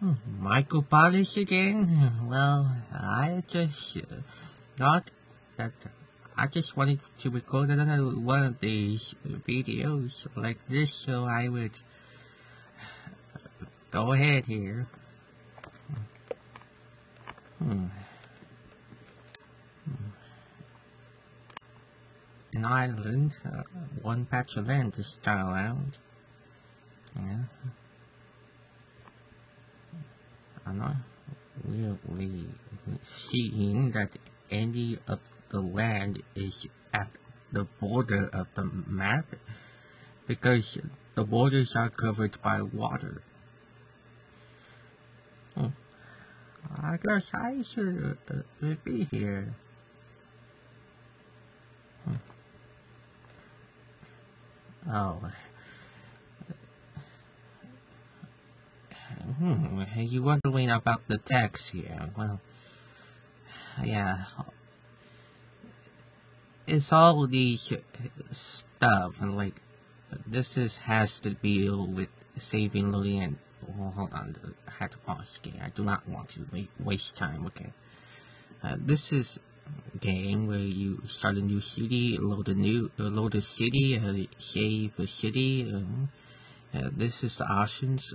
Michael Palace again. Well, I just wanted to record another one of these videos like this, so I would go ahead here. An island, one patch of land this time around. Yeah. I'm not really seeing that any of the land is at the border of the map, because the borders are covered by water. I guess I should be here. Oh. You're wondering about the text here. Well, yeah. It's all these stuff, and like, has to deal with saving the land. Oh, hold on, I had to pause the game. I do not want to waste time, okay. This is a game where you start a new city, load a city, save a city. This is the options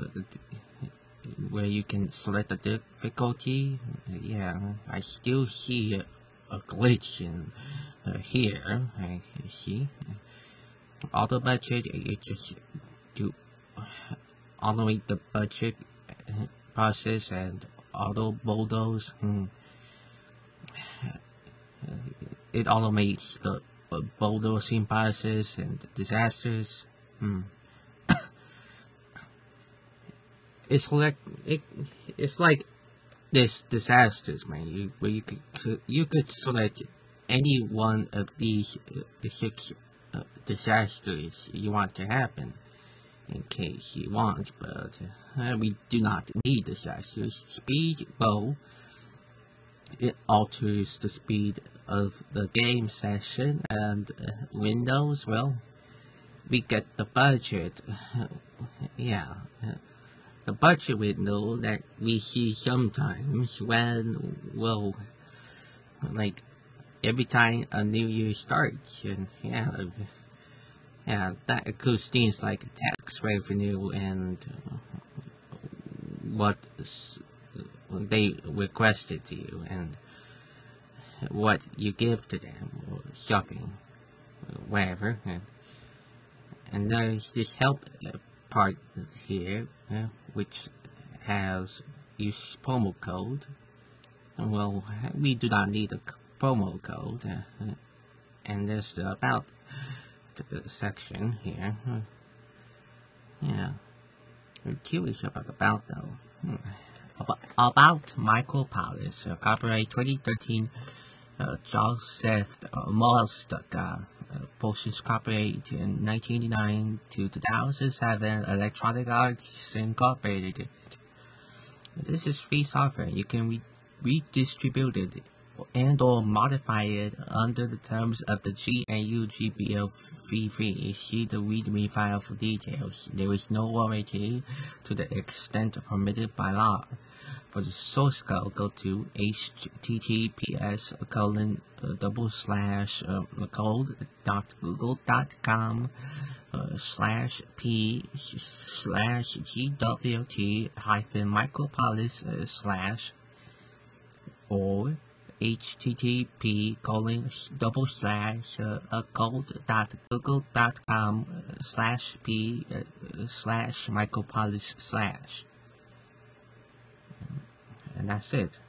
where you can select the difficulty. Yeah, I still see a glitch in here. I see auto budget. You just do automate the budget process and auto bulldoze. It automates the bulldozing process and disasters. It's like this disasters, man. You could select any one of these 6 disasters you want to happen, in case you want. But we do not need disasters. Speed, well, it alters the speed of the game session, and windows, well, we get the budget. Yeah. The budget window that we see sometimes when, well, like every time a new year starts, and yeah, that includes things like tax revenue and what they requested to you and what you give to them or shopping, whatever. And there's this help part here, which has use promo code. Well, we do not need a promo code. And there's the about section here. Yeah, I'm curious about though. About Michael Palace, copyright 2013, Joseph Mostka. Portions copyright in 1989 to 2007, Electronic Arts Incorporated. This is free software. You can redistribute it and or modify it under the terms of the GNU GPL v3. See the readme file for details. There is no warranty to the extent permitted by law. For the source code, go to https://code.google.com/p/gwt-micropolis/ or http://code.google.com/p/micropolis/. And that's it.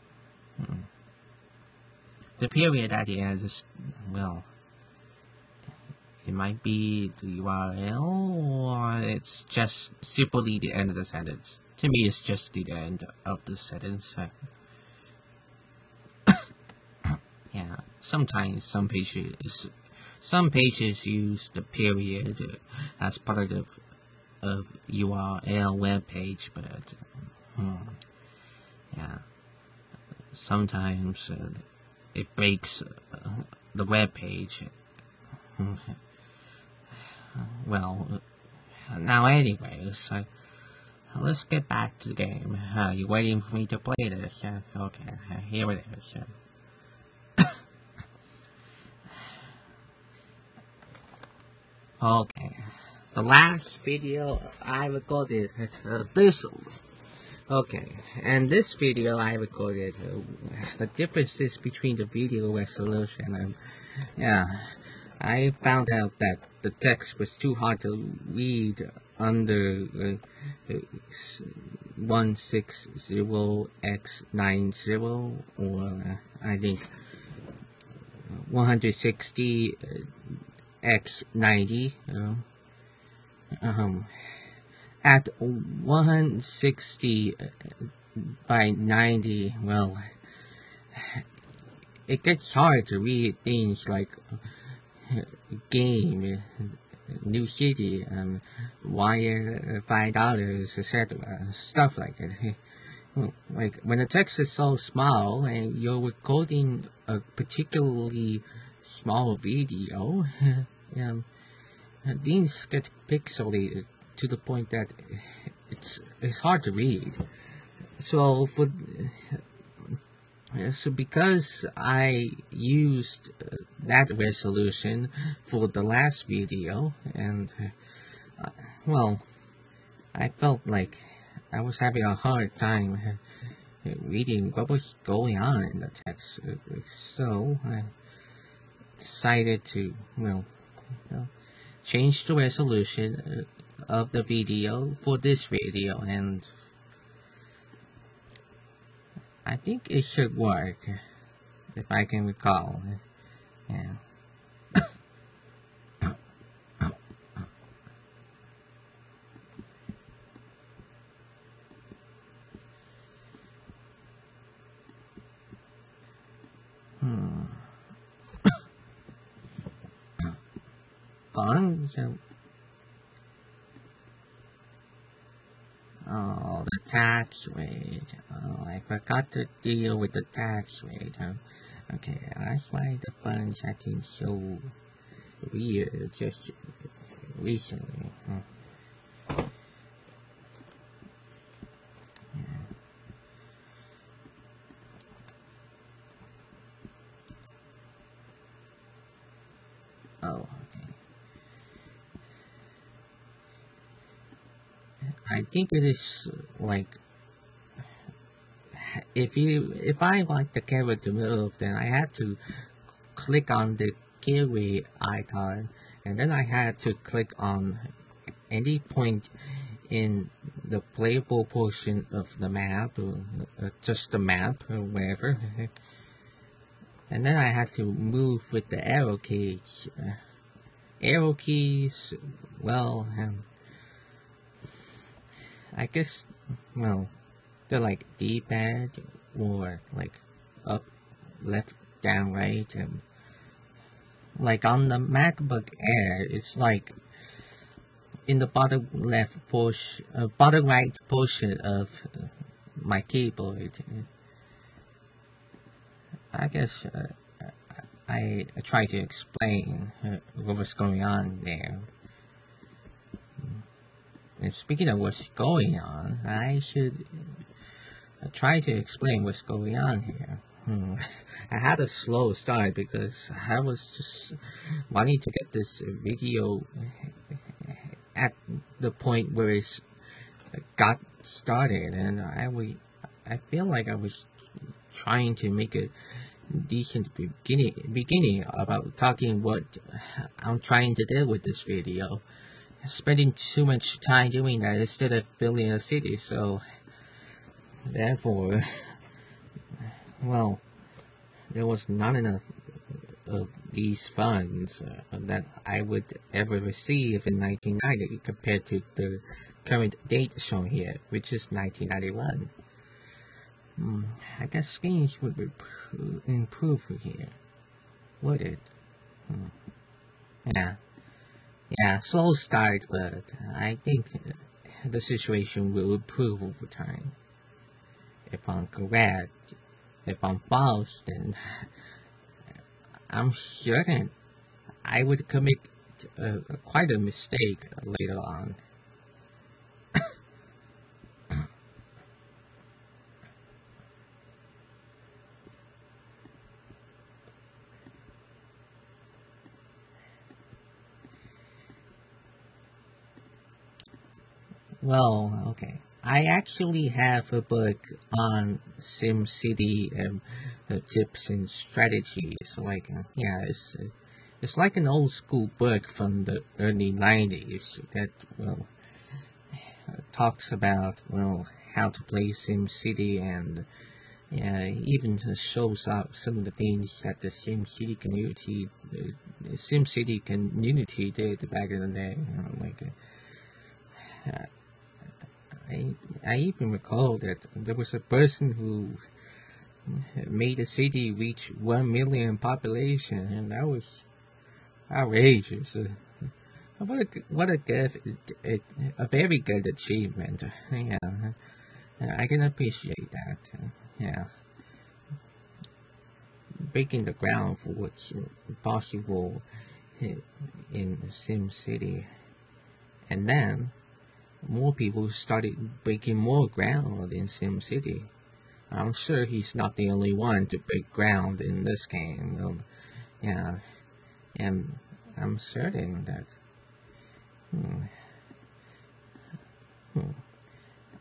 The period at the end is, well, it might be the URL, or it's just simply the end of the sentence. To me, it's just the end of the sentence. Yeah, sometimes some pages use the period as part of URL web page, but yeah, sometimes it breaks the web page. Well, now anyways, Let's get back to the game. You're waiting for me to play this. Okay, here it is. Okay, the last video I recorded this. Okay, and this video I recorded, the differences between the video resolution and, yeah, I found out that the text was too hard to read under 160x90, or I think 160x90, At 160 by 90, well, it gets hard to read things like game, new city, wire, $5, etc. Stuff like it. Like when the text is so small and you're recording a particularly small video, things get pixelated to the point that it's hard to read. So because I used that resolution for the last video, and well, I felt like I was having a hard time reading what was going on in the text, so I decided to change the resolution of the video for this video, and I think it should work if I can recall. Yeah. Fun? Oh, the tax rate. Oh, I forgot to deal with the tax rate. Okay, that's why the funds acting so weird just recently. Oh, okay. I think it is like, if I want the camera to move, then I had to click on the gear icon, and then I had to click on any point in the playable portion of the map, or just the map, or wherever, and then I had to move with the arrow keys. Arrow keys, well, I guess, well, they're like D-pad, or like up, left, down, right, and like on the MacBook Air, it's like in the bottom left portion, bottom right portion of my keyboard. I guess I try to explain what was going on there. And speaking of what's going on, I should try to explain what's going on here. I had a slow start because I was just wanting to get this video at the point where it got started, and I feel like I was trying to make a decent beginning about talking what I'm trying to do with this video. Spending too much time doing that instead of building a city, so therefore, well, there was not enough of these funds that I would ever receive in 1990 compared to the current date shown here, which is 1991. I guess things would improve here, would it? Yeah. Yeah, slow start, but I think the situation will improve over time. If I'm correct, if I'm false, then I'm certain I would commit quite a mistake later on. Well, okay. I actually have a book on SimCity tips and strategies. Like, yeah, it's like an old school book from the early 90s that, well, talks about, well, how to play SimCity and even shows up some of the things that the SimCity community did back in the day. You know, like, I even recall that there was a person who made a city reach 1 million population, and that was outrageous. What a very good achievement. Yeah, I can appreciate that. Yeah, breaking the ground for what's possible in SimCity, and then more people started breaking more ground in SimCity. I'm sure he's not the only one to break ground in this game. Well, yeah, and I'm certain that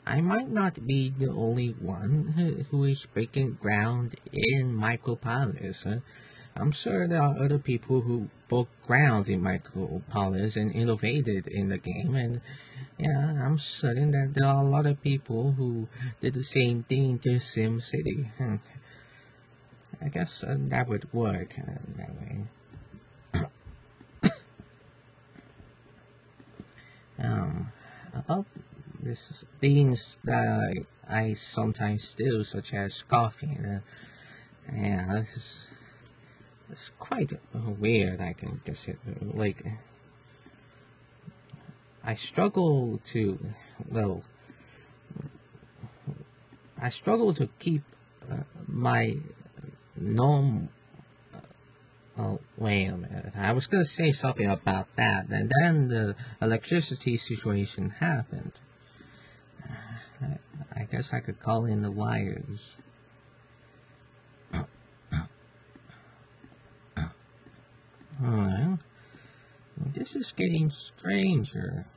I might not be the only one who is breaking ground in Michael Palace. I'm sure there are other people who broke ground in Michael Palace and innovated in the game, and yeah, I'm certain that there are a lot of people who did the same thing to SimCity. I guess that would work that way. About these things that I sometimes do, such as coughing, yeah, this is, it's quite weird, I can guess it. Like, I struggle to keep my norm. Oh, wait a minute. I was going to say something about that, and then the electricity situation happened. I guess I could call in the wires. Alright. This is getting stranger.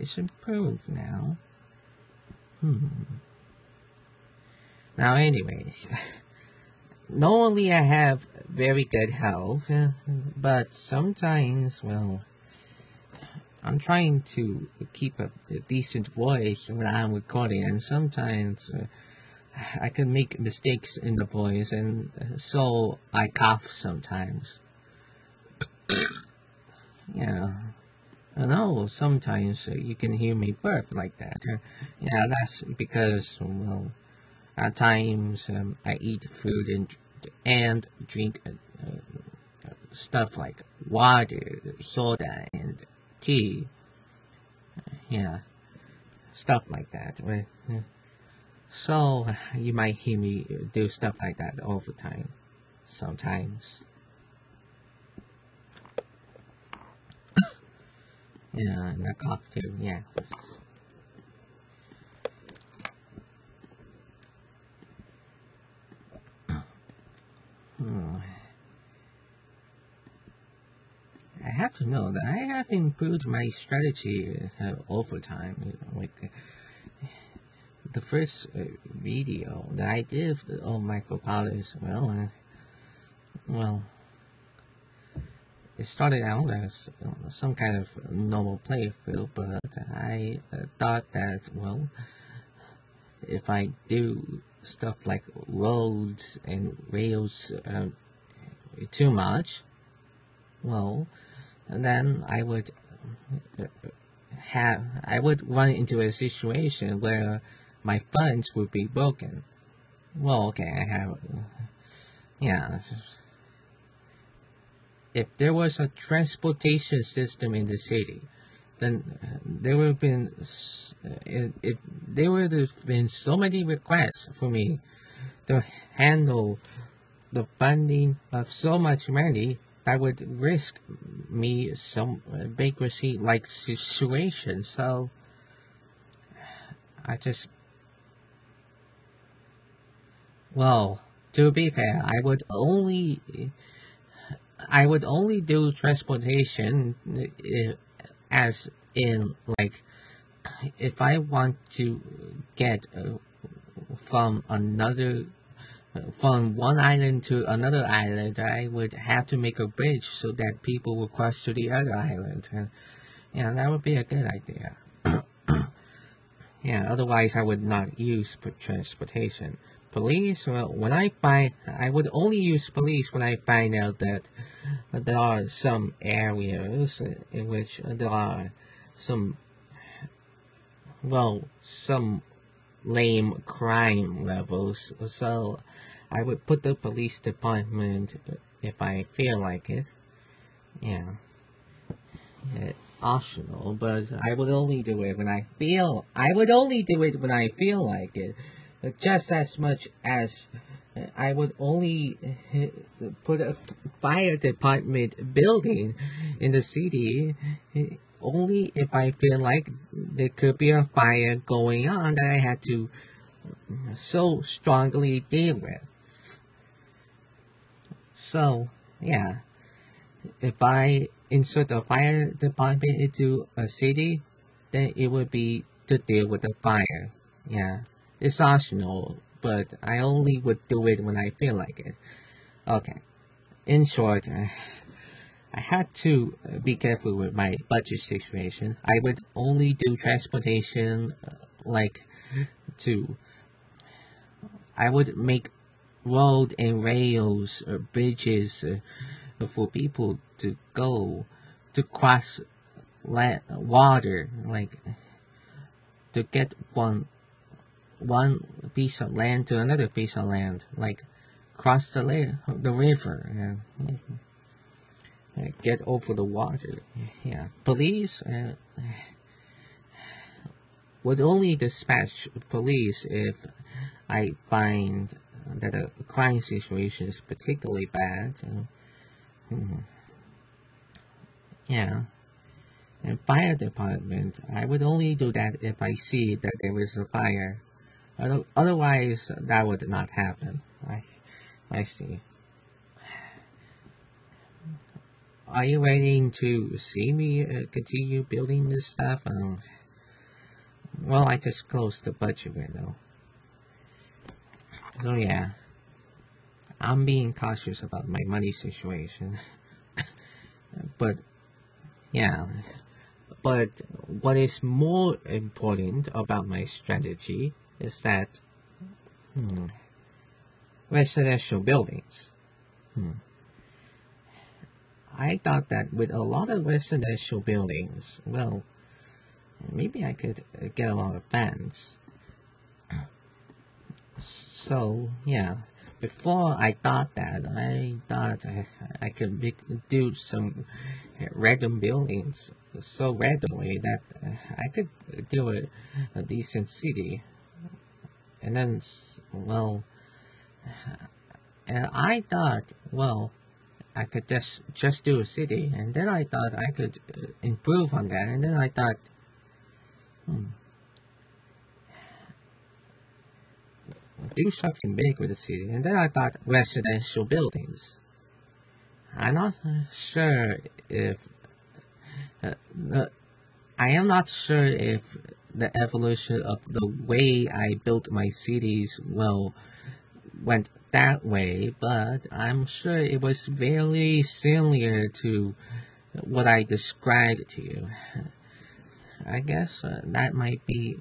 It's improved now. Now, anyways. Not only I have very good health, but sometimes, well, I'm trying to keep a decent voice when I'm recording, and sometimes I can make mistakes in the voice, and so I cough sometimes. Yeah, I know sometimes you can hear me burp like that. Yeah, that's because, well, at times I eat food and drink stuff like water, soda, and tea. Yeah, stuff like that. So you might hear me do stuff like that all the time, sometimes. Yeah, and I cough too, yeah. I have to know that I have improved my strategy over time. Like the first video that I did on Micropolis, well, it started out as some kind of normal playthrough, but I thought that, well, if I do stuff like roads and rails too much, well, then I would run into a situation where my funds would be broken. Well, okay, I have, yeah. If there was a transportation system in the city, then there would have been, so many requests for me to handle the funding of so much money that would risk me some bankruptcy-like situation. So I just, well, to be fair, I would only do transportation as in, like, if I want to get from one island to another island, I would have to make a bridge so that people would cross to the other island, and yeah, that would be a good idea. Yeah, otherwise I would not use transportation. Police, well, when I find, I would only use police when I find out that there are some areas in which there are some, well, some lame crime levels, so I would put the police department if I feel like it. Yeah, it's optional, but I would only do it when I feel, like it, just as much as I would only put a fire department building in the city only if I feel like there could be a fire going on that I had to so strongly deal with. So, yeah, if I insert a fire department into a city, then it would be to deal with the fire. Yeah, it's optional, but I only would do it when I feel like it. Okay, in short, I had to be careful with my budget situation. I would only do transportation, I would make road and rails, bridges for people to go, to cross water, like, to get one piece of land to another piece of land, like, cross the river, yeah. Get over the water. Yeah, police would only dispatch police if I find that a crime situation is particularly bad. Yeah, and fire department, I would only do that if I see that there is a fire. Otherwise, that would not happen. I see. Are you waiting to see me continue building this stuff? Well, I just closed the budget window. So yeah, I'm being cautious about my money situation. But yeah, but what is more important about my strategy is that residential buildings. I thought that with a lot of residential buildings, well, maybe I could get a lot of fans. So, yeah, before I thought that, I thought I could do some random buildings so randomly that I could do a decent city. And then, well, and I thought, well, I could just do a city, and then I thought I could improve on that, and then I thought, do something big with the city, and then I thought residential buildings. I'm not sure if, I am not sure if the evolution of the way I built my cities, well, went that way, but I'm sure it was very similar to what I described to you. I guess that might be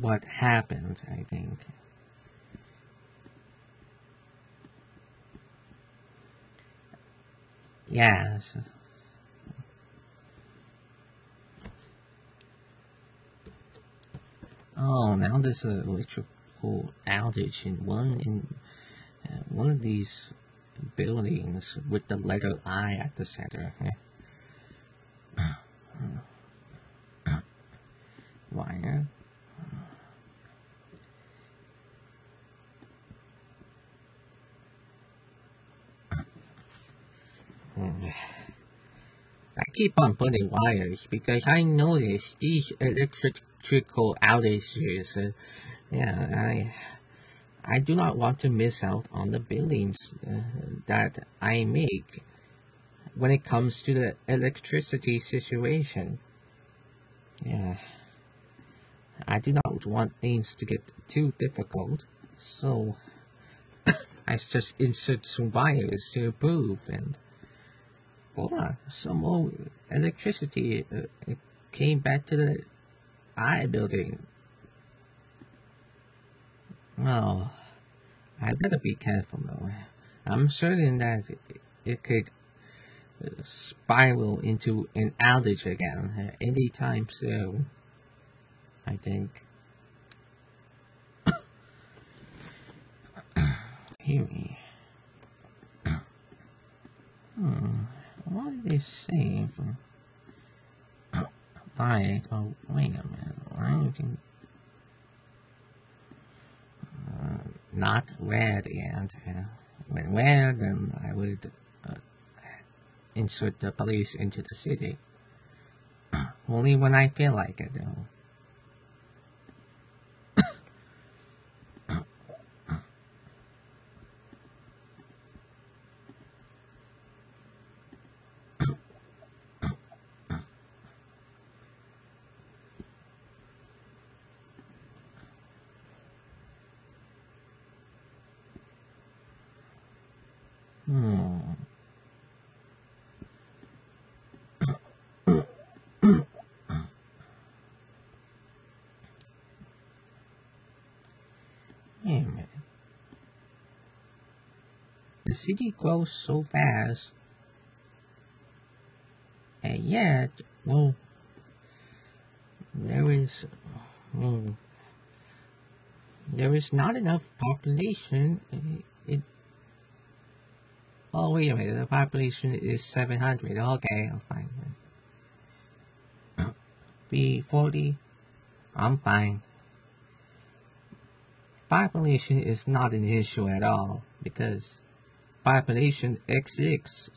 what happened, I think. Yes. Oh, now there's an electrical outage in one of these buildings with the letter I at the center. Wire. I keep on putting wires because I notice these electrical outages. Yeah, I do not want to miss out on the buildings that I make. when it comes to the electricity situation. Yeah, I do not want things to get too difficult, so I just insert some wires to improve, and voila, some more electricity came back to the I building. Well, I better be careful though. I'm certain that it could spiral into an outage again any time soon, I think. Hear me. What did they say? Like, oh, wait a minute. Why did not read yet. When read, then I would insert the police into the city. Only when I feel like it, though. The city grows so fast, and yet, well, there is not enough population. Oh, wait a minute, the population is 700, okay, I'm fine. B40, I'm fine. Population is not an issue at all, because population exists.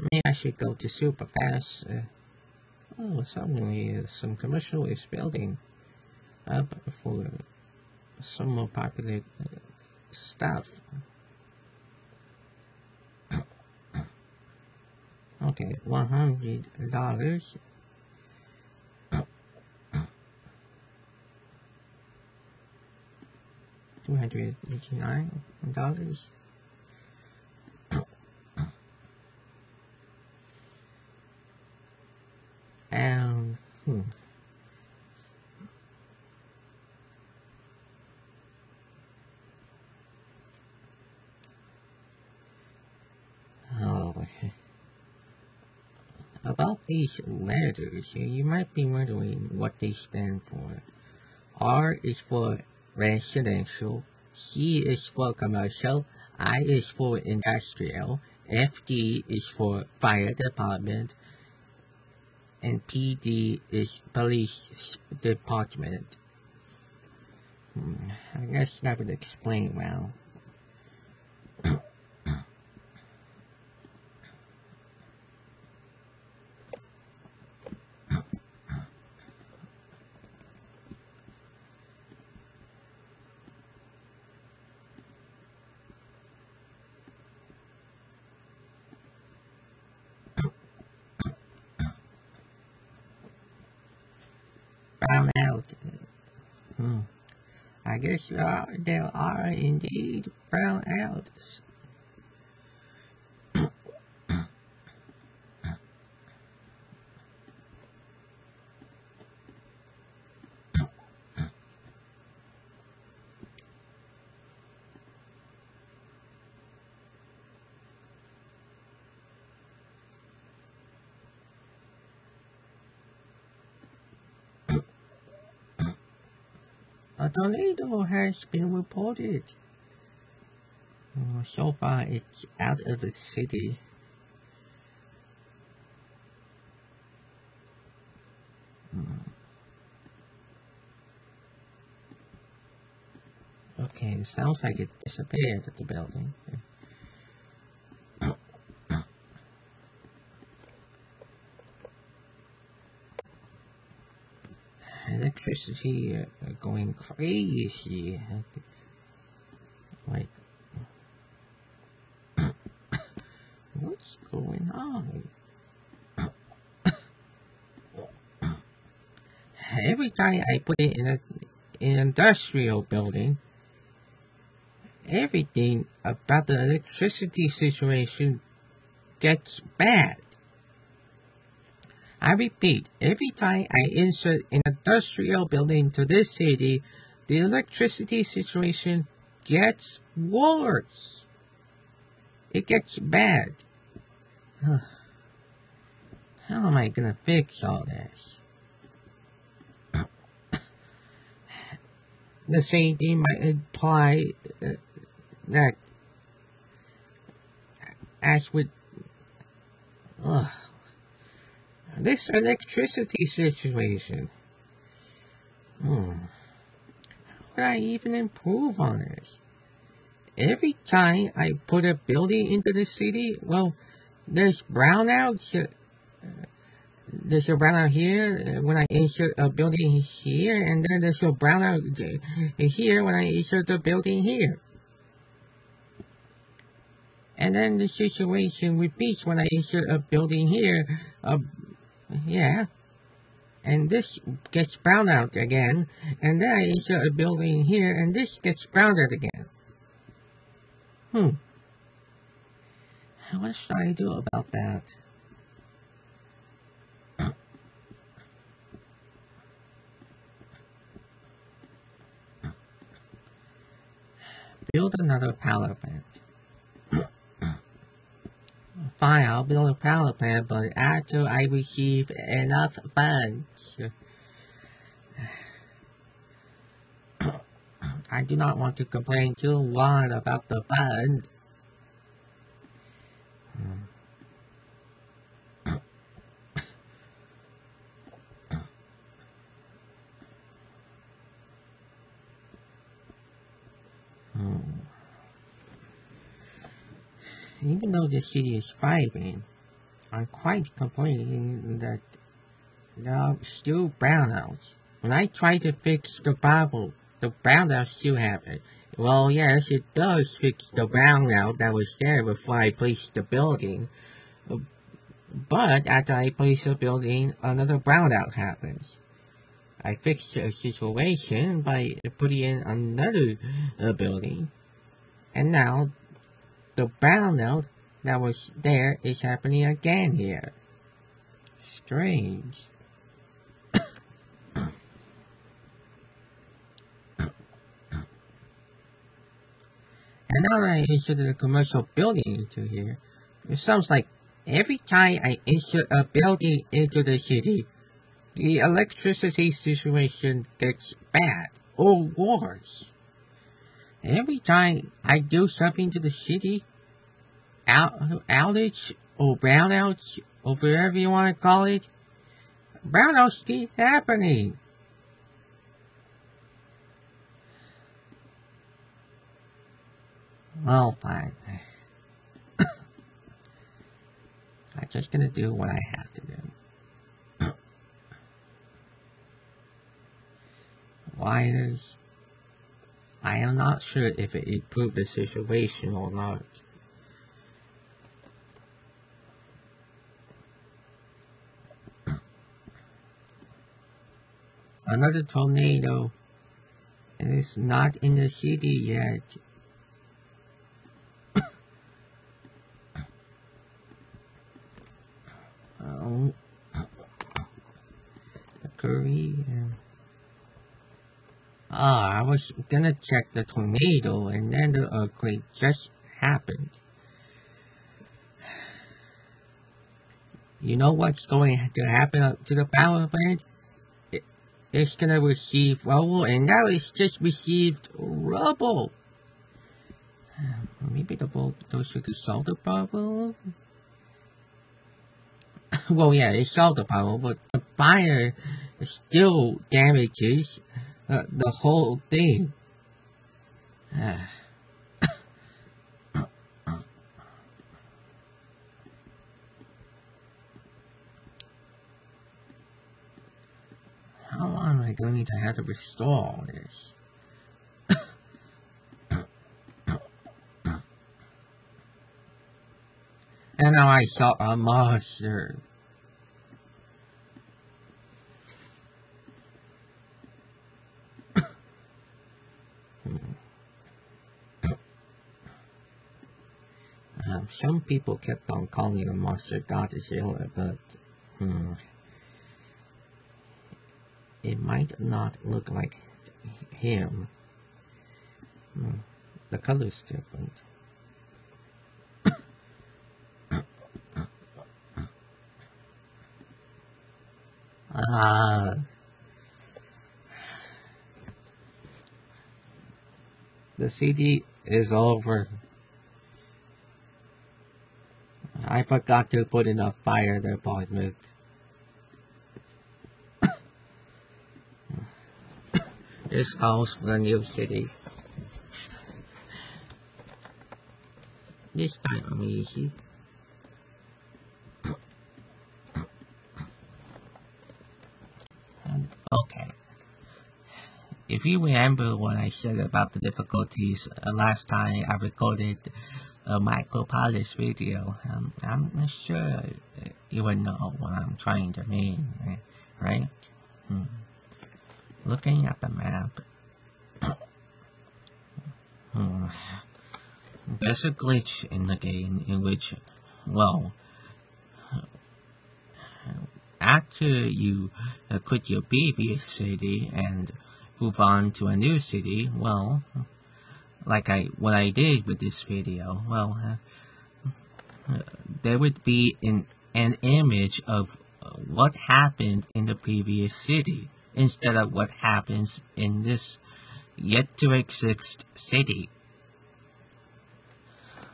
Maybe I should go to super fast. Oh, suddenly some commercial is building up for some more popular stuff. Okay, $100. $289. And oh, okay. About these letters, you might be wondering what they stand for. R is for residential, C is for commercial, I is for industrial, FD is for fire department, and PD is police department. I guess that would explain well. I'm out. I guess there are indeed brownouts. A tornado has been reported. So far, it's out of the city. Okay, it sounds like it disappeared at the building. electricity going crazy. Like, what's going on? Every time I put it in an industrial building, everything about the electricity situation gets bad. I repeat, every time I insert an industrial building to this city, the electricity situation gets worse. It gets bad. How am I gonna fix all this? The same thing might imply that, as with this electricity situation, how would I even improve on this? Every time I put a building into the city, well, there's brownouts. There's a brownout here when I insert a building here, and then there's a brownout here when I insert the building here. And then the situation repeats when I insert a building here. Yeah. And this gets browned out again. And then I insert a building here, and this gets browned out again. What should I do about that? Build another power plant. Fine, I'll build a power plant, but after I receive enough funds. I do not want to complain too long about the fund. Even though the city is thriving, I'm quite complaining that there are still brownouts. When I try to fix the bubble, the brownout still happened. Well, yes, it does fix the brownout that was there before I placed the building. But after I place the building, another brownout happens. I fixed the situation by putting in another building. And now, the brownout that was there is happening again here. Strange. And now that I insert a commercial building into here, it sounds like every time I insert a building into the city, the electricity situation gets bad or worse. Every time I do something to the city, outage or brownouts or whatever you want to call it, brownouts keep happening. Well, fine. I'm just gonna do what I have to do. Wires. I am not sure if it improved the situation or not. Another tornado. And it's not in the city yet. Korea. I was gonna check the tornado, and then the earthquake just happened. You know what's going to happen to the power plant? It's gonna receive rubble, and now it's just received rubble. Maybe those should solve the problem. Well, yeah, it solved the problem, but the fire still damages the whole thing. How long am I going to have to restore all this. And now I saw a monster. Some people kept on calling it a monster Godzilla, but it might not look like him. The color's different. The CD is over. I forgot to put in a fire department. This calls for a new city. This time I'm easy. Okay. If you remember what I said about the difficulties last time I recorded a Michael Palace video, I'm not sure you would know what I'm trying to mean, right? Looking at the map, there's a glitch in the game in which, well, after you quit your previous city and move on to a new city, well, like what I did with this video, well, there would be an image of what happened in the previous city instead of what happens in this yet-to-exist city.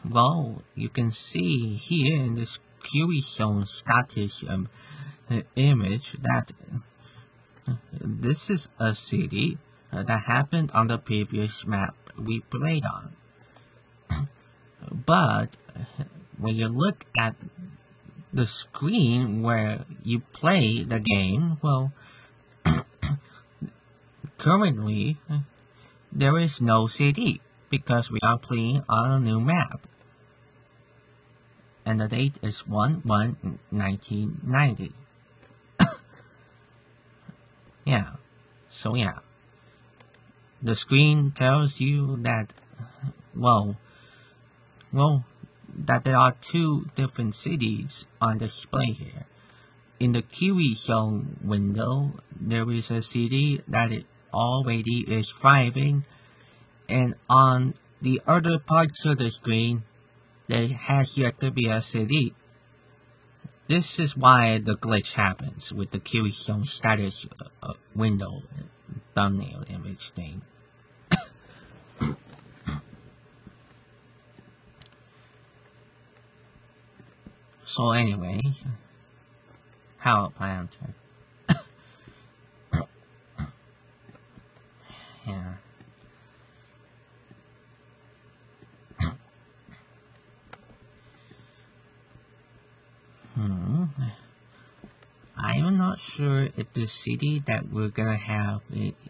Well, you can see here in this Curieson Scottish image that this is a city that happened on the previous map we played on. But when you look at the screen where you play the game, well, currently there is no city because we are playing on a new map. And the date is 1/1/1990. Yeah. So yeah. The screen tells you that, well, that there are two different cities on display here. In the Curieson window, there is a city that it already is thriving, and on the other parts of the screen, there has yet to be a city. This is why the glitch happens with the Curieson status window thumbnail image thing. So anyway, power plant. Yeah. I'm not sure if the city that we're gonna have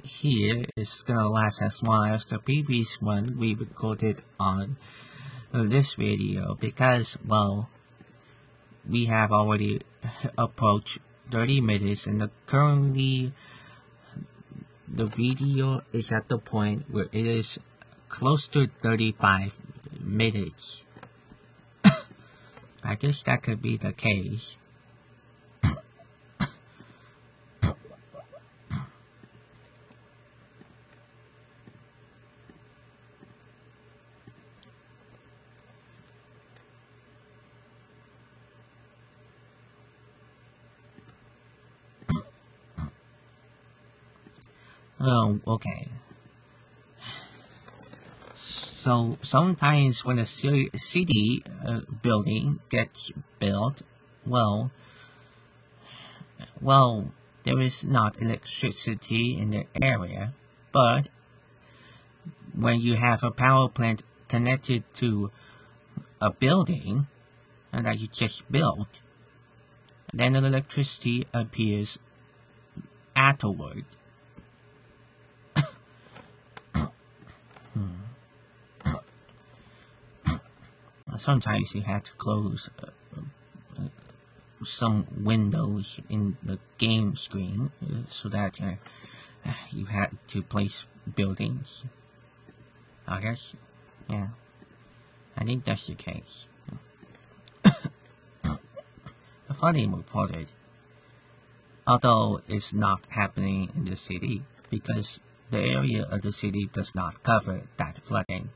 here is gonna last as long as the previous one we recorded on this video, because, well, we have already approached 30 minutes, and currently the video is at the point where it is close to 35 minutes. I guess that could be the case. Oh, okay. So sometimes when a city building gets built, well, there is not electricity in the area, but when you have a power plant connected to a building that you just built, then the electricity appears afterward. sometimes you had to close some windows in the game screen so that you had to place buildings, I guess. Yeah, I think that's the case. The flooding reported, although it's not happening in the city because the area of the city does not cover that flooding.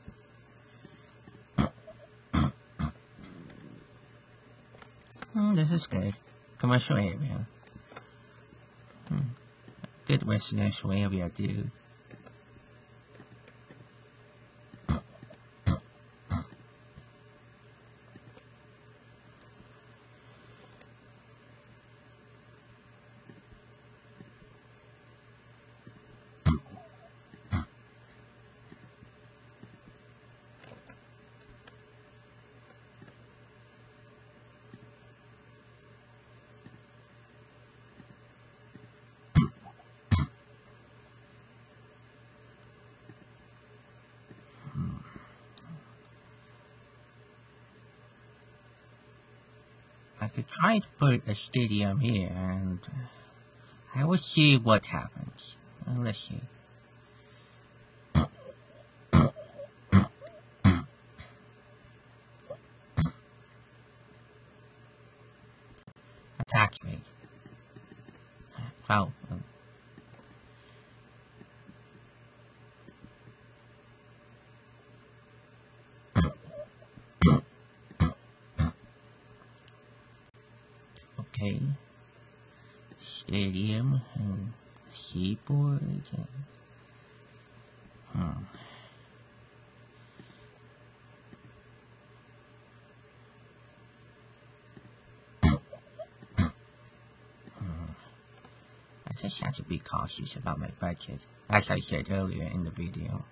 Oh, this is good. Commercial area. Good residential area too. I could try to put a stadium here, and I will see what happens. Let's see. Attack rate. 12. Stadium and seaport. I just have to be cautious about my budget, as I said earlier in the video.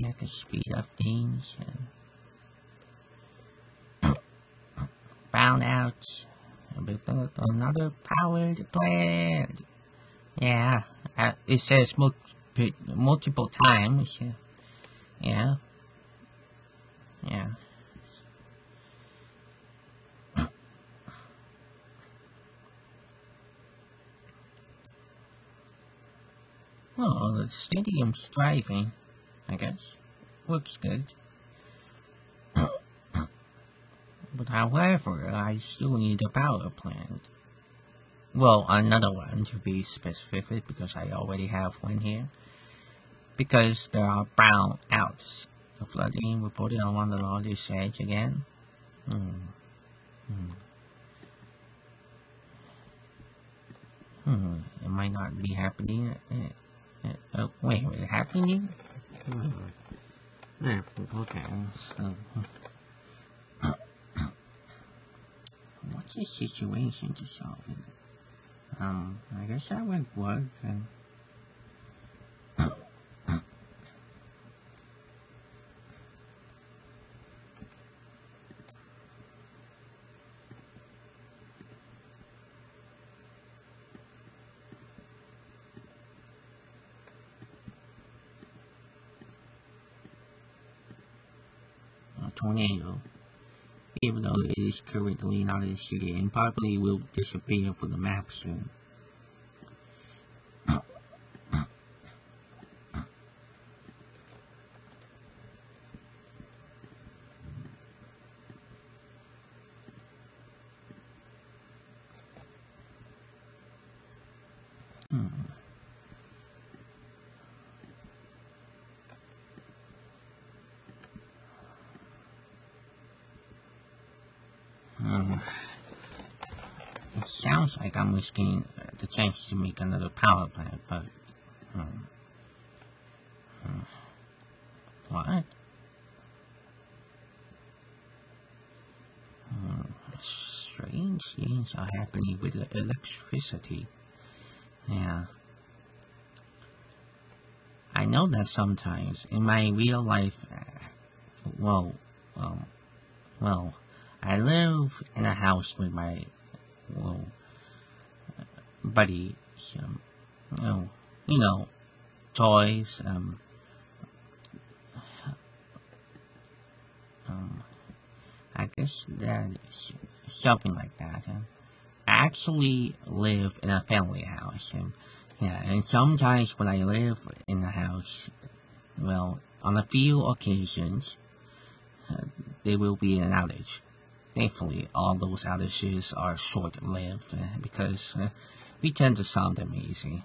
I can speed up things and round out another powered plant. Yeah, it says multiple times. Yeah, yeah. Oh, the stadium's thriving. I guess. Looks good. But however, I still need a power plant. Well, another one to be specific, because I already have one here. Because there are brownouts. The flooding reported on one of the largest edge again. It might not be happening. Oh, wait, is it happening? Okay, so what's the situation to solve it? I guess that would work. Tornado, even though it is currently not in the city and probably will disappear from the map soon. problem. It sounds like I'm risking the chance to make another power plant, but what? Strange things are happening with the electricity. Yeah. I know that sometimes in my real life, well, I live in a house with my, buddy, toys, I guess that something like that. I actually live in a family house, and yeah, and sometimes when I live in the house, well, on a few occasions, there will be an outage. Thankfully, all those outages are short-lived because we tend to solve them easy.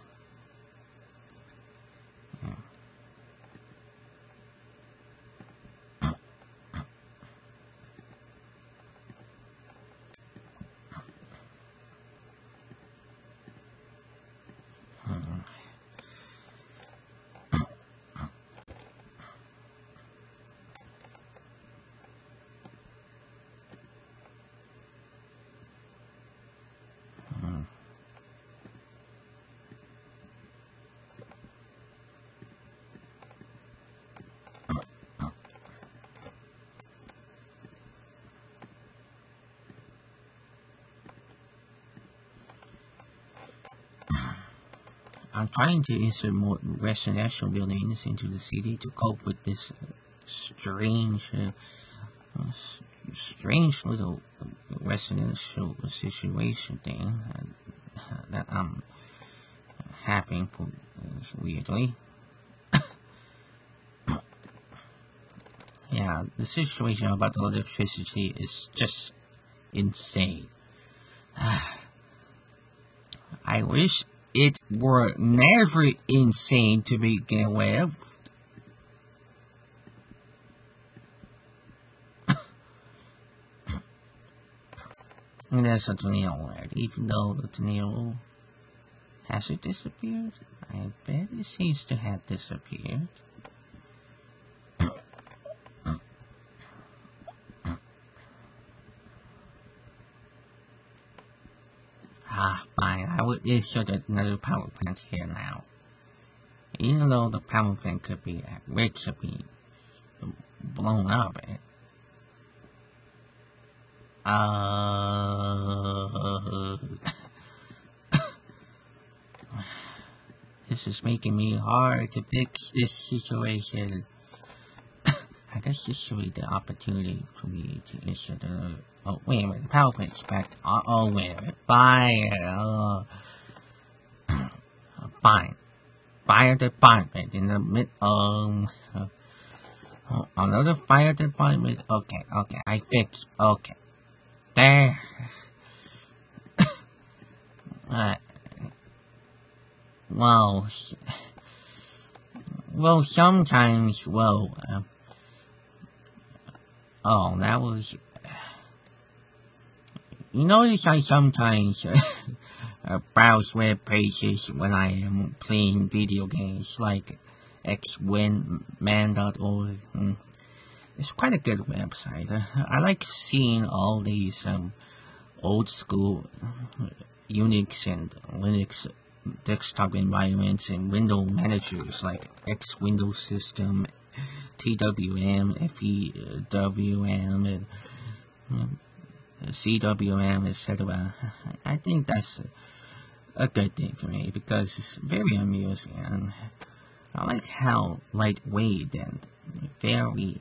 Yeah. I'm trying to insert more residential buildings into the city to cope with this strange, strange little residential situation thing that I'm having, weirdly. Yeah, the situation about the electricity is just insane. I wish it were never insane to begin with. And there's a tornado alert, even though the tornado hasn't disappeared. I bet it seems to have disappeared. Ah, fine. I would insert another power plant here now. Even though the power plant could be at risk of being blown up. This is making me hard to fix this situation. I guess this should be the opportunity for me to insert another. Oh, wait a minute, the power plant's back. Uh-oh, wait a minute. Fire! Fine. Fire department in the mid- another fire department? Okay, okay, I fixed. Okay. There! Well, sometimes, oh, that was... You notice I sometimes browse web pages when I am playing video games, like xwinman.org. It's quite a good website. I like seeing all these old school Unix and Linux desktop environments and window managers like X Window System, TWM, FEWM, and CWM, etc. I think that's a good thing for me because it's very amusing, and I like how lightweight and very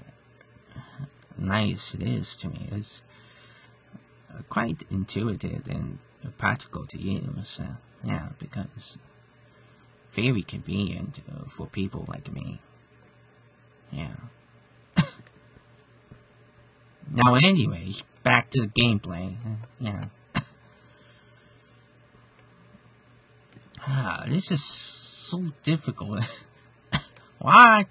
nice it is to me. It's quite intuitive and practical to use, yeah, because it's very convenient for people like me, yeah. Now anyways, back to the gameplay, yeah. This is so difficult. What?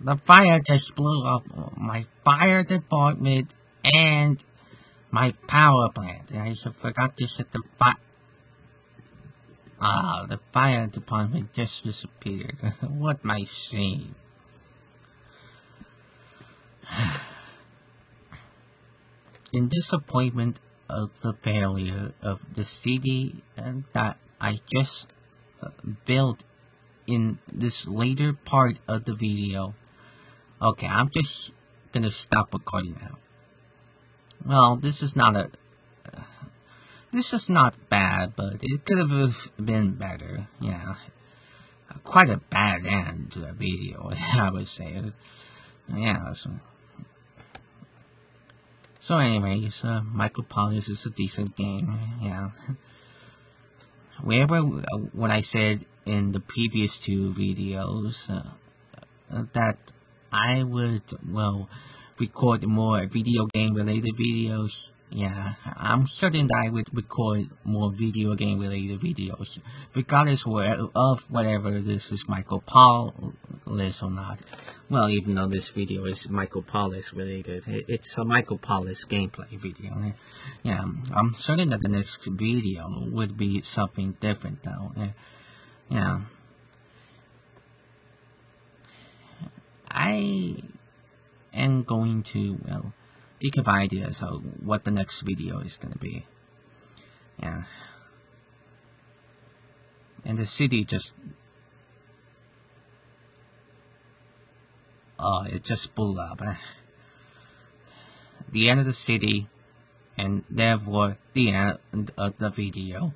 The fire just blew up my fire department and my power plant. I forgot this at the fire. Ah, the fire department just disappeared. What my shame. In disappointment of the failure of the CD that I just built in this later part of the video. Okay, I'm just gonna stop recording now. Well, this is not a... this is not bad, but it could have been better, yeah. Quite a bad end to a video, I would say. Yeah, so anyways, Micropolis is a decent game, yeah. Remember what I said in the previous two videos, that I would, well, record more video game related videos. Yeah, I'm certain that I would record more video game related videos, regardless of whatever this is Micropolis or not. Well, even though this video is Micropolis related, it's a Micropolis gameplay video. Yeah, I'm certain that the next video would be something different though. Yeah. I am going to, well, think of ideas of what the next video is going to be. Yeah. And the city just... oh, it just blew up. The end of the city, and therefore the end of the video.